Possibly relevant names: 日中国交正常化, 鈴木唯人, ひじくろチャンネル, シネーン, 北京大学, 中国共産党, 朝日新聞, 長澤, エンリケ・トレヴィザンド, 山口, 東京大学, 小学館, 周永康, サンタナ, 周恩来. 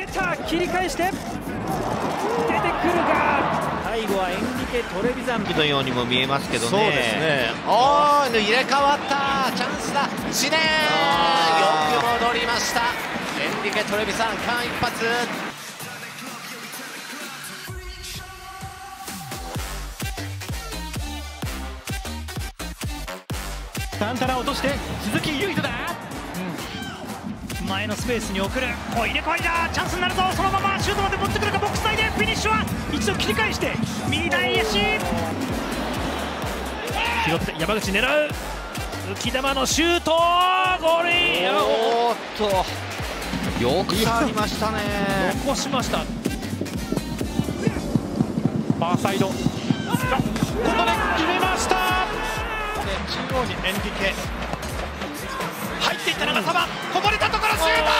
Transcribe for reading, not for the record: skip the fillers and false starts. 出た、切り返して出てくるが、最後はエンリケ・トレヴィザンドのようにも見えますけどね。そうですね。おー、入れ替わった、チャンスだ、シネーン、よく戻りました、エンリケ・トレヴィザンド、間一髪。サンタナ落として鈴木唯人だ、前のスペースに送る、お入れ替わりだ、チャンスになるぞ、そのままシュートまで持ってくるか、ボックス内でフィニッシュは一度切り返して右大足拾って山口狙う、浮き球のシュート、ゴールイン、おっとよく触りましたね、残しました、ファーサイド、ここで決めました、中央にエンリケ入っていった長澤、こぼれたところシュート。